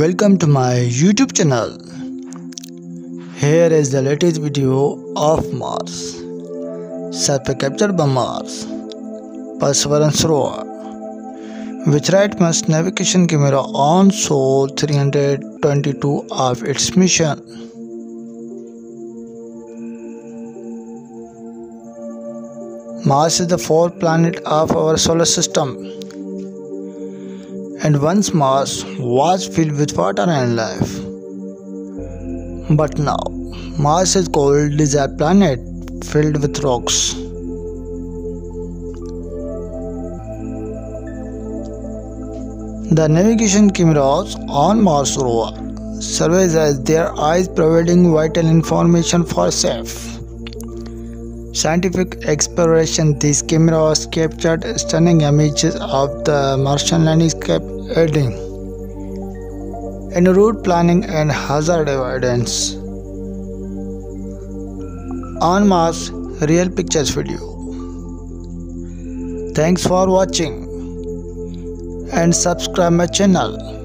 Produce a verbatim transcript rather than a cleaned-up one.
Welcome to my YouTube channel. Here is the latest video of Mars surface captured by Mars Perseverance rover, which right must navigation camera on Sol three hundred twenty-two of its mission. Mars is the fourth planet of our solar system. And once Mars was filled with water and life. But now, Mars is called desert planet filled with rocks. The navigation cameras on Mars rover serve as their eyes, providing vital information for safe scientific exploration. These cameras captured stunning images of the Martian landscape, aiding in route planning and hazard avoidance. On Mars Real Pictures video. Thanks for watching and subscribe my channel.